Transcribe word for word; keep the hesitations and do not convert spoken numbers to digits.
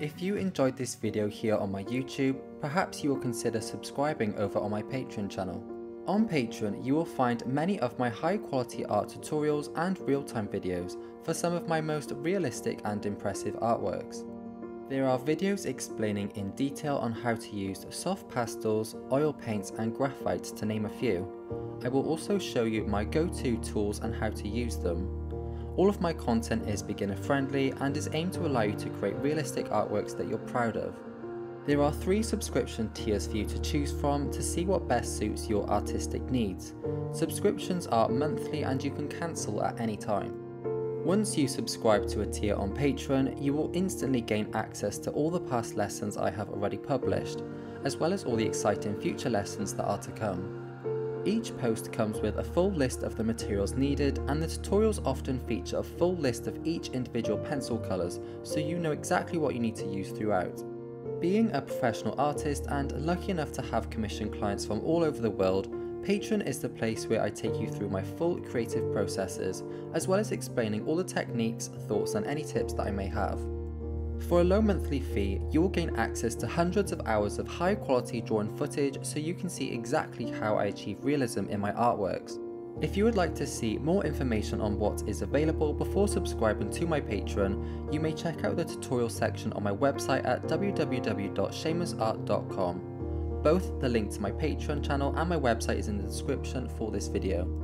If you enjoyed this video here on my YouTube, perhaps you will consider subscribing over on my Patreon channel. On Patreon, you will find many of my high quality art tutorials and real-time videos for some of my most realistic and impressive artworks. There are videos explaining in detail on how to use soft pastels, oil paints and graphites, to name a few. I will also show you my go-to tools and how to use them. All of my content is beginner friendly and is aimed to allow you to create realistic artworks that you're proud of. There are three subscription tiers for you to choose from to see what best suits your artistic needs. Subscriptions are monthly and you can cancel at any time. Once you subscribe to a tier on Patreon, you will instantly gain access to all the past lessons I have already published, as well as all the exciting future lessons that are to come. Each post comes with a full list of the materials needed, and the tutorials often feature a full list of each individual pencil colours, so you know exactly what you need to use throughout. Being a professional artist and lucky enough to have commissioned clients from all over the world, Patreon is the place where I take you through my full creative processes, as well as explaining all the techniques, thoughts and any tips that I may have. For a low monthly fee, you will gain access to hundreds of hours of high quality drawn footage, so you can see exactly how I achieve realism in my artworks. If you would like to see more information on what is available before subscribing to my Patreon, you may check out the tutorial section on my website at w w w dot shamusart dot com. Both the link to my Patreon channel and my website is in the description for this video.